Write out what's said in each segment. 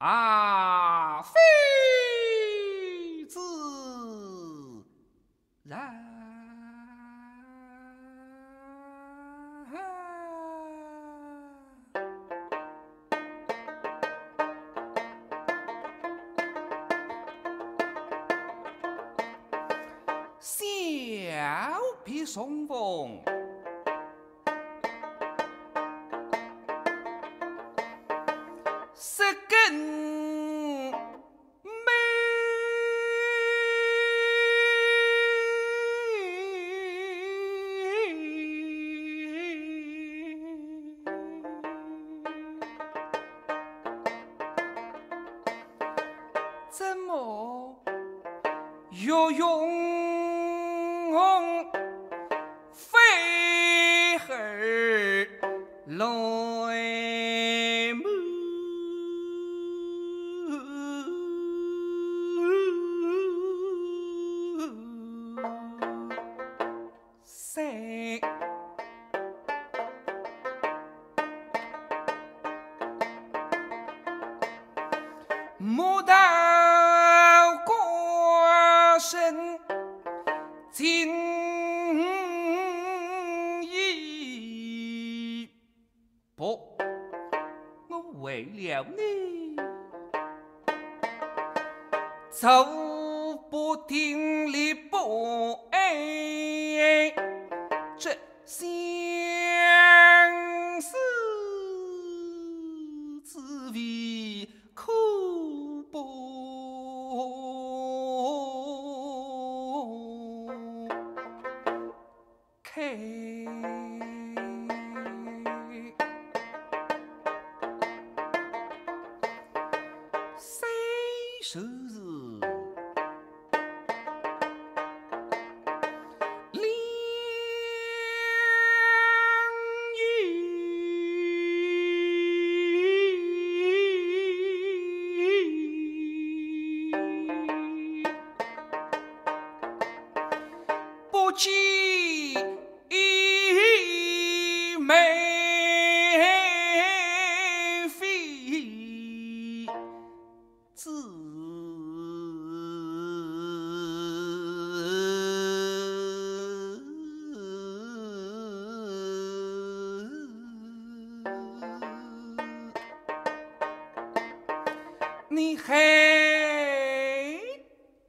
啊，非自然。 小皮松风，十根眉，怎么有用？ 来母，三莫道歌声听。 为了你，走不停地不爱，这相思滋味苦不堪。 手是两语，不及一枚。 你害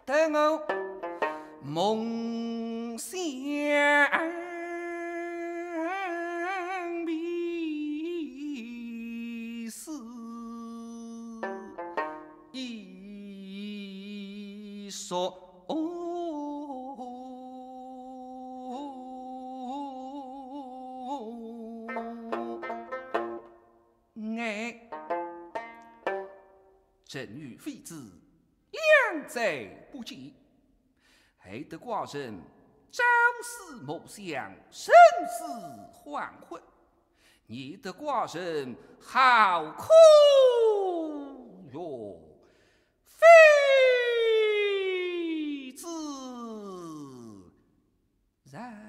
得我梦想迷失，一说爱。 正与非之，两者不及，害得寡人朝思暮想，生死惶惶；你的寡人好苦哟，非自然。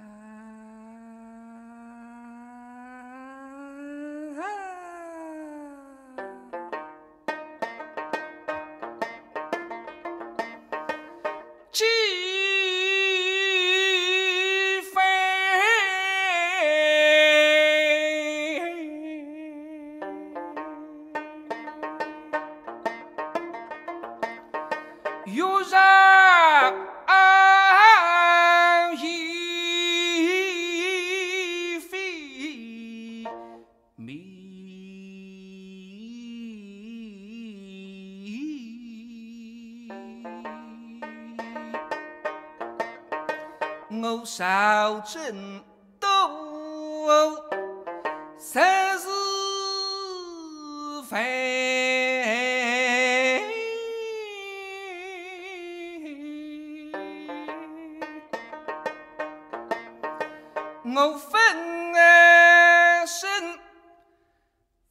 有人一非迷，我受尽多，生是非。 我分身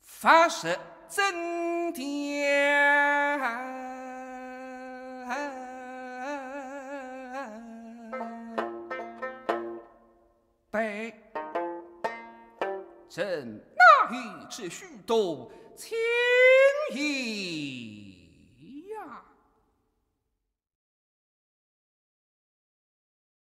发誓增添，被朕纳狱之许多，轻易。